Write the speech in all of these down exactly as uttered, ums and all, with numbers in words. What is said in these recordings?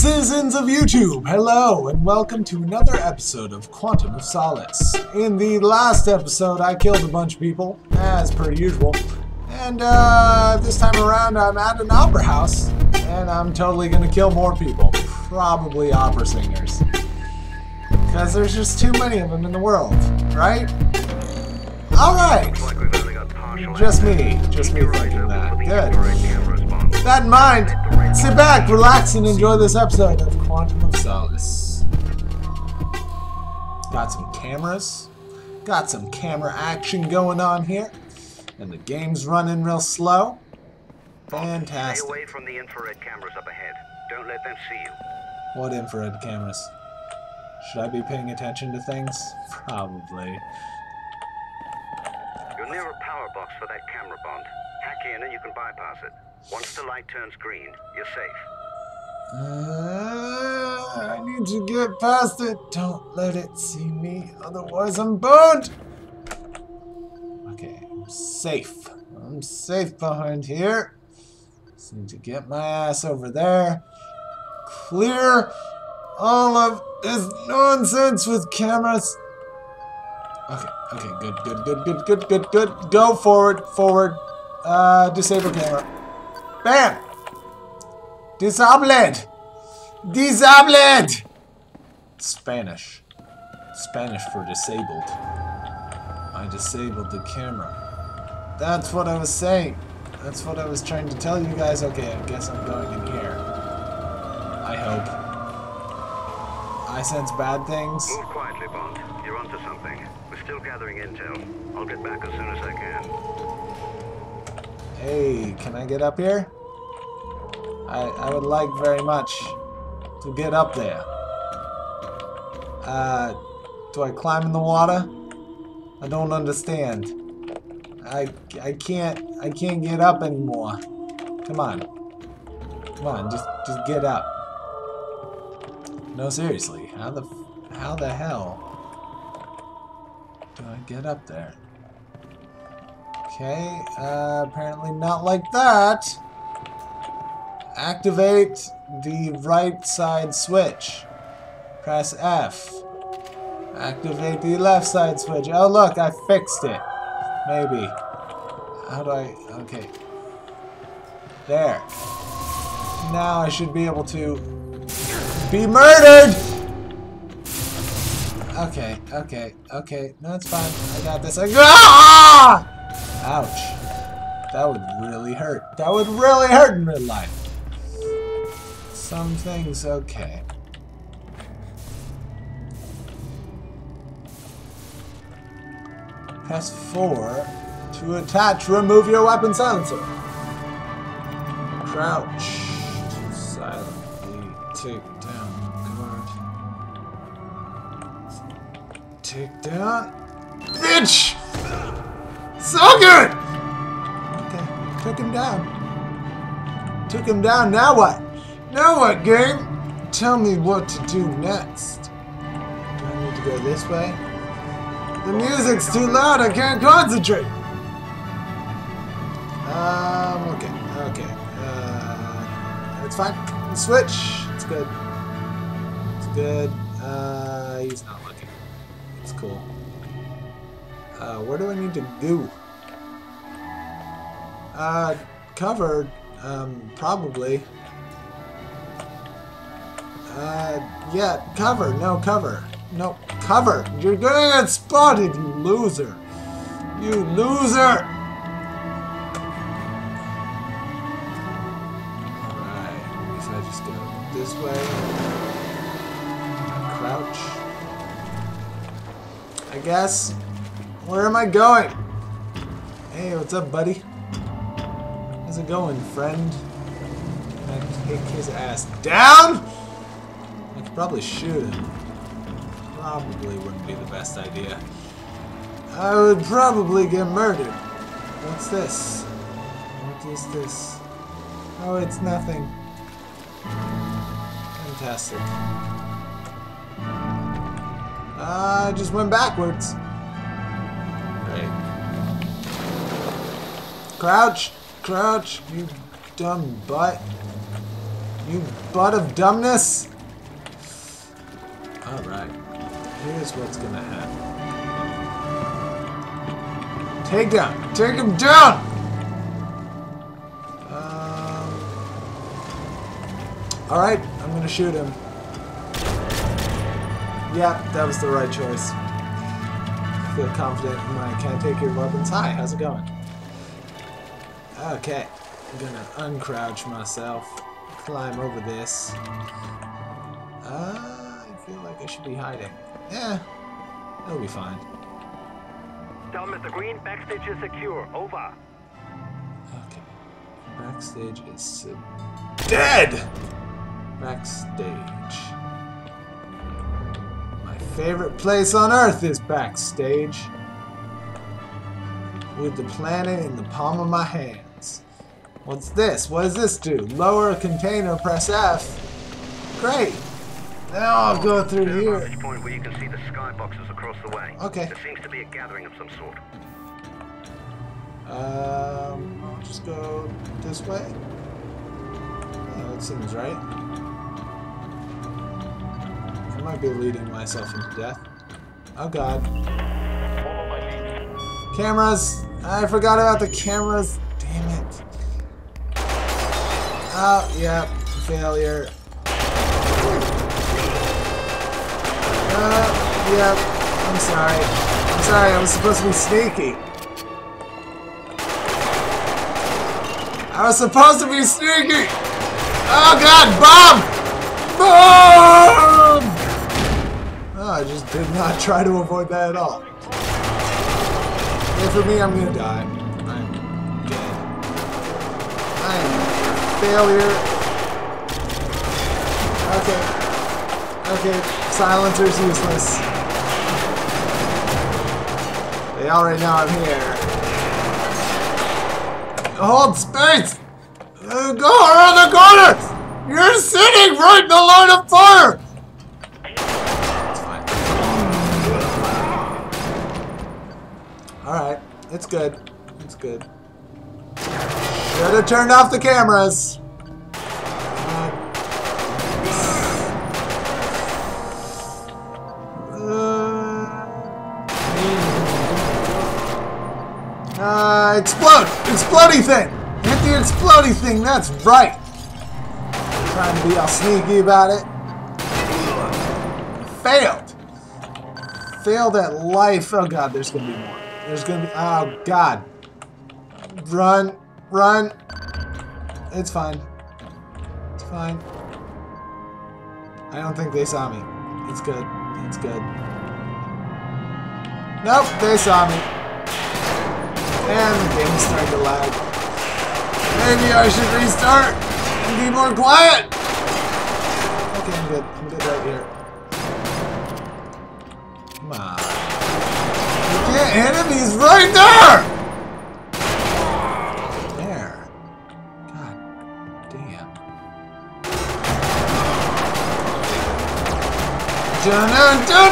Citizens of YouTube, hello, and welcome to another episode of Quantum of Solace. In the last episode, I killed a bunch of people, as per usual, and uh, this time around I'm at an opera house, and I'm totally gonna kill more people, probably opera singers, because there's just too many of them in the world, right? Alright! Just me, just me thinking that. Good. With that in mind, sit back, relax, and enjoy this episode of Quantum of Solace. Got some cameras. Got some camera action going on here. And the game's running real slow. Fantastic. Stay away from the infrared cameras up ahead. Don't let them see you. What infrared cameras? Should I be paying attention to things? Probably. You're near a power box for that camera bond. Hack in and you can bypass it. Once the light turns green, you're safe. Uh, I need to get past it. Don't let it see me, otherwise I'm boned. Okay, I'm safe. I'm safe behind here. Just need to get my ass over there. Clear all of this nonsense with cameras. Okay, okay, good, good, good, good, good, good, good. Go forward, forward. Uh, disable camera. Bam! Disabled! Disabled! Spanish. Spanish for disabled. I disabled the camera. That's what I was saying. That's what I was trying to tell you guys. Okay, I guess I'm going in here. I hope. I sense bad things. Move quietly, Bond. You're onto something. We're still gathering intel. I'll get back as soon as I can. Hey, can I get up here? I, I would like very much to get up there. Uh, do I climb in the water? I don't understand. I, I can't, I can't get up anymore. Come on. Come on, just, just get up. No, seriously, how the, how the hell do I get up there? Okay, uh, apparently not like that. Activate the right side switch. Press F. Activate the left side switch. Oh look, I fixed it. Maybe. How do I... okay. There. Now I should be able to be murdered! Okay, okay, okay. No, it's fine. I got this. I ah! Ouch. That would really hurt. That would really hurt in real life. Some things, okay. Press four to attach, remove your weapon silencer. Crouch to silently take down guard. Take down. Bitch! So good! Okay, took him down. Took him down, now what? Now what, game? Tell me what to do next. Do I need to go this way? The music's too loud, I can't concentrate! Um, okay, okay. Uh, it's fine. Switch. It's good. It's good. Uh, he's not looking. It's cool. Uh, where do I need to go? Uh, covered, um, probably. Uh, yeah, cover, no cover. No, cover! You're gonna get spotted, you loser! You loser! Alright, I guess I just go this way. Crouch. I guess. Where am I going? Hey, what's up, buddy? How's it going, friend? Can I take his ass down? I could probably shoot him. Probably wouldn't be the best idea. I would probably get murdered. What's this? What is this? Oh, it's nothing. Fantastic. I just went backwards. Crouch! Crouch, you dumb butt. you butt of dumbness! Alright. Here's what's gonna happen. Take down! Take him down! Um, Alright, I'm gonna shoot him. Yeah, that was the right choice. I feel confident in my can I take your weapons. Hi, how's it going? Okay, I'm gonna uncrouch myself, climb over this. Uh, I feel like I should be hiding. Yeah, it'll be fine. Tell Mister Green, backstage is secure. Over. Okay, backstage is uh, dead. Backstage. Favorite place on earth is backstage. With the planet in the palm of my hands. What's this? What does this do? Lower a container, press F. Great. Now I'll go through here. Point where you can see the skyboxes across the way. Okay. There seems to be a gathering of some sort. Um, I'll just go this way. Yeah, that seems right. I might be leading myself into death. Oh god. Cameras! I forgot about the cameras! Damn it. Oh, yeah. Failure. Uh, yep. I'm sorry. I'm sorry, I was supposed to be sneaky. I was supposed to be sneaky! Oh god! Bomb! Bomb! I just did not try to avoid that at all. And for me, I'm gonna die. I'm dead. I am a failure. Okay. Okay. Silencer's useless. They already know I'm here. Hold space! Uh, go around the corner! You're sitting right in the line of fire! Alright, it's good. It's good. Should have turned off the cameras. Uh, uh, explode! Explodey thing! Hit the explodey thing, that's right! I'm trying to be all sneaky about it. Failed! Failed at life. Oh god, there's gonna be more. There's gonna be- oh god. Run. Run. It's fine. It's fine. I don't think they saw me. It's good. It's good. Nope, they saw me. And the game started to lag. Maybe I should restart and be more quiet! Okay, I'm good. I'm good right here. Come on. The enemy's right there! There. God damn. Dun dun dun!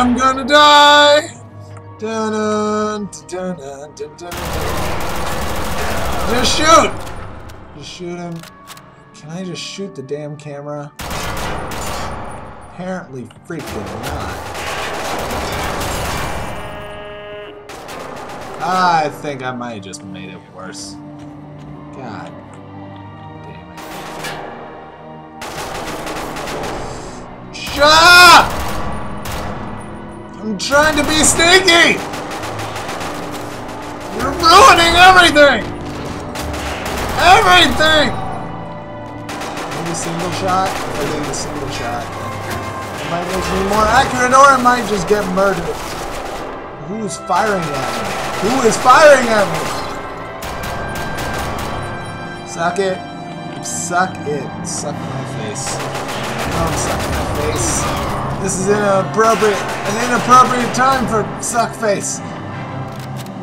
I'm gonna die! Dun dun dun dun dun dun. Just shoot! Just shoot him. Can I just shoot the damn camera? Apparently freaking not. I think I might have just made it worse. God damn it. Shut up! I'm trying to be sneaky! You're ruining everything! Everything! Maybe single shot? I think a single shot. It might make me more accurate or I might just get murdered. Who's firing at me? Who is firing at me? Suck it. Suck it. Suck my face. Don't suck my face. This is inappropriate. An inappropriate time for suck face.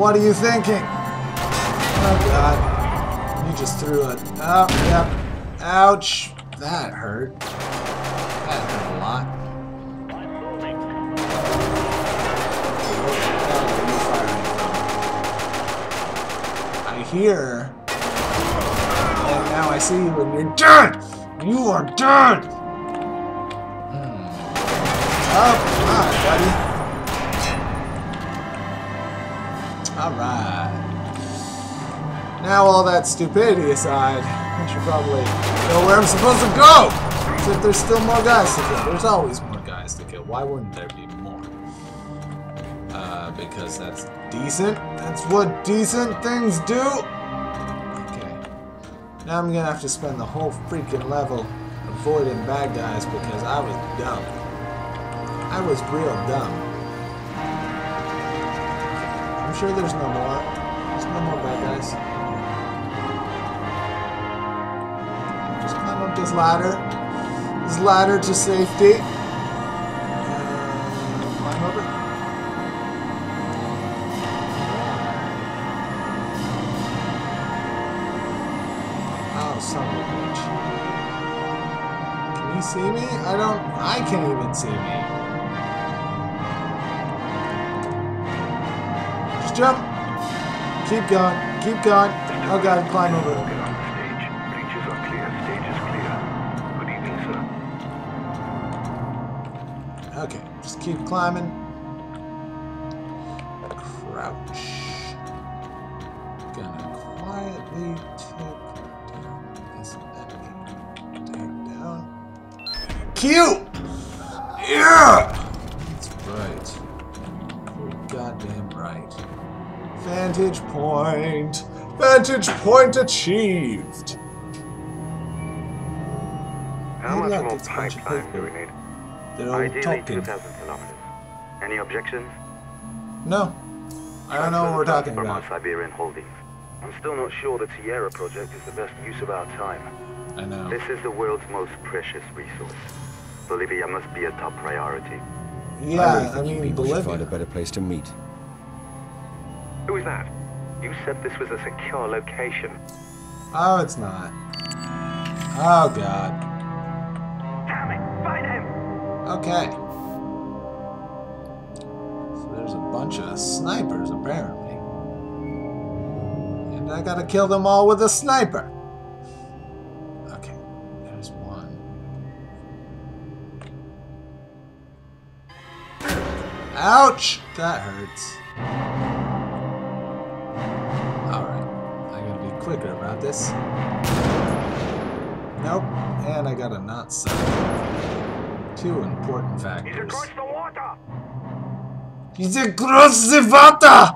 What are you thinking? Oh god. You just threw it. Oh, yep. Ouch. That hurt. That hurt a lot. Here, and now I see you and you're dead! You are dead! Mm. Oh, come on, buddy. Alright. Now all that stupidity aside, I should probably know where I'm supposed to go! So if there's still more guys to kill. There's always more guys to kill. Why wouldn't there be more? Uh, because that's decent. That's what decent things do! Now I'm gonna have to spend the whole freaking level avoiding bad guys because I was dumb. I was real dumb. I'm sure there's no more. There's no more bad guys. Just climb up this ladder. This ladder to safety. And climb over. Son of a bitch. Can you see me? I don't... I can't even see me. Just jump. Keep going. Keep going. Oh god, climb over. Stage. Breaches are clear. Stage is clear. Good evening, sir. Okay, just keep climbing. Crouch. Gonna quietly tip. Cute! Yeah! That's right. You're goddamn right. Vantage point! Vantage point achieved! How much more pipeline do we need? They're all talking. Any objections? No. I don't know what we're talking about. From our Siberian Holdings. I'm still not sure the Tierra project is the best use of our time. I know. This is the world's most precious resource. Bolivia must be a top priority. Yeah, I, I mean, Bolivia. Find a better place to meet. Who is that? You said this was a secure location. Oh, it's not. Oh god. Damn it! Find him. Okay. So there's a bunch of snipers apparently, and I gotta kill them all with a sniper. Ouch! That hurts. Alright. I gotta be quicker about this. Nope. And I gotta not suck. Two important factors. He's across the water! He's across the water!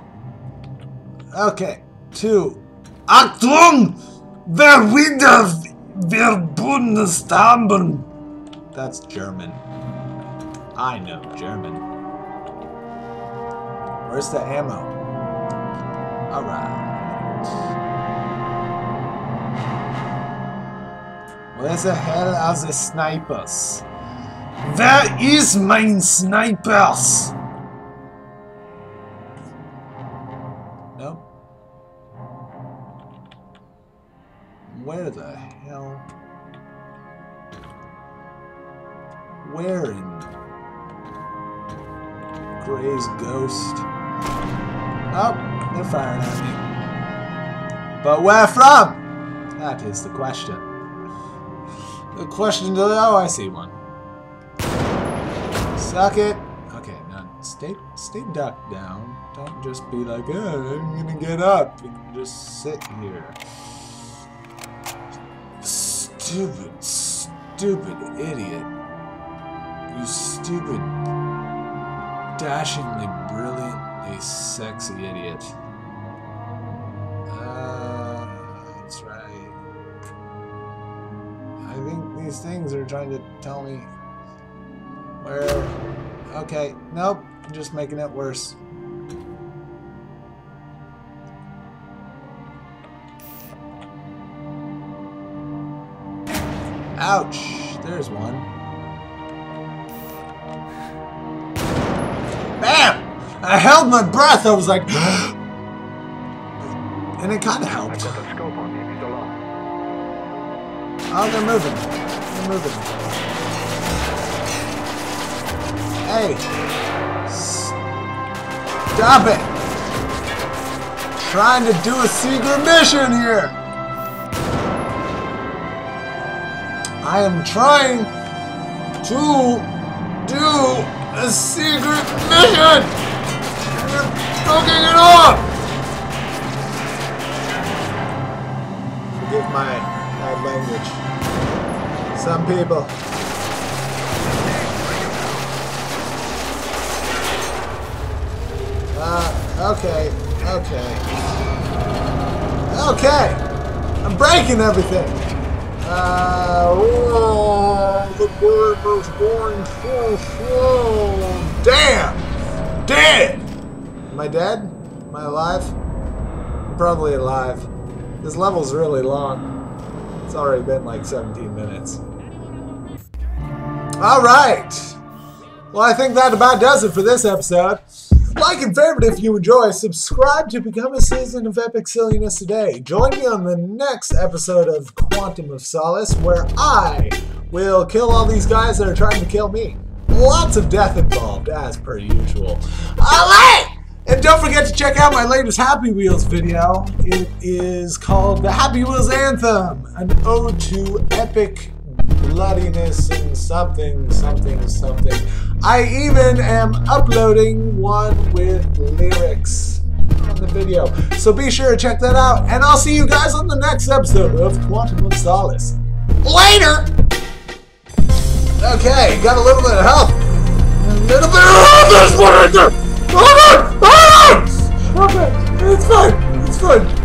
Okay. Two. Achtung! Wer wieder wir Bundes haben! That's German. I know German. Where's the ammo? Alright. Where the hell are the snipers? Where is mein snipers? No? Where the hell? Where in Gray's ghost? Oh, they're firing at me. But where from? That is the question. The question to the... Oh, I see one. Suck it. Okay, now stay, stay ducked down. Don't just be like, oh, I'm gonna get up. You can just sit here. Stupid, stupid idiot. You stupid, dashingly brilliant. A sexy idiot. Uh, that's right. I think these things are trying to tell me where. Okay, nope. Just making it worse. Ouch! There's one. I held my breath. I was like, and it kind of helped. I got the scope on him. He's alone. Oh, they're moving. They're moving. Hey, stop it! Trying to do a secret mission here. I am trying to do a secret mission! You're fucking it up! Forgive my bad language. Some people. Uh, okay, okay. Okay! I'm breaking everything! Uh, oh, the bird was going so slow. Damn! Dead! Am I dead? Am I alive? I'm probably alive. This level's really long. It's already been like seventeen minutes. Alright! Well, I think that about does it for this episode. Like and favorite if you enjoy. Subscribe to become a citizen of epic silliness today. Join me on the next episode of Quantum of Solace, where I will kill all these guys that are trying to kill me. Lots of death involved, as per usual. Alright! And don't forget to check out my latest Happy Wheels video. It is called The Happy Wheels Anthem, an ode to epic bloodiness and something, something, something. I even am uploading one with lyrics in the video, so be sure to check that out, and I'll see you guys on the next episode of Quantum of Solace. Later! Okay, got a little bit of help. A little bit of help! That's what I do! Hold on! Hold on! Okay, it's fine, it's fine.